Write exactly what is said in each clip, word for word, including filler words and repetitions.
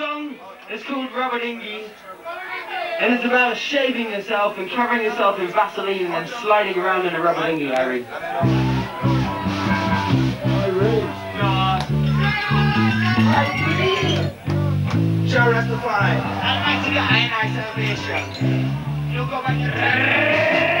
song is called Rubber Dinghy, and it's about shaving yourself and covering yourself in Vaseline and sliding around in a rubber dinghy, Harry. Show us the fly. I'd like to get a nice elevation. You'll go back to...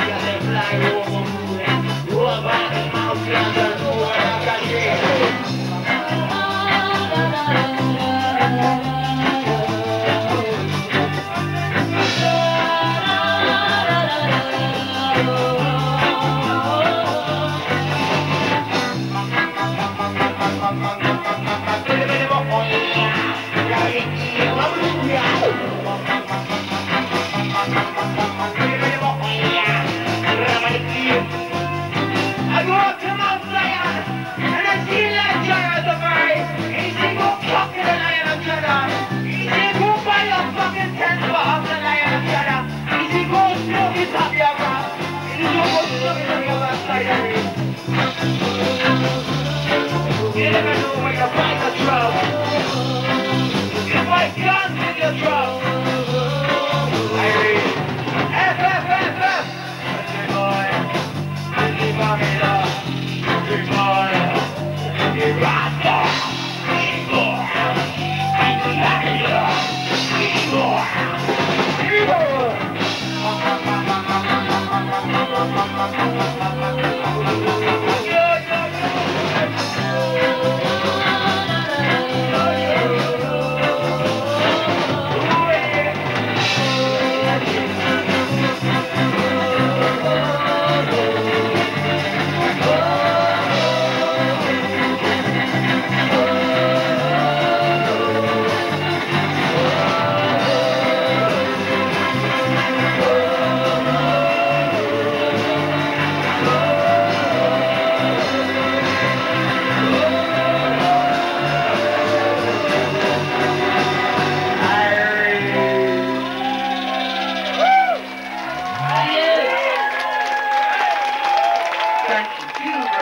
Thank you.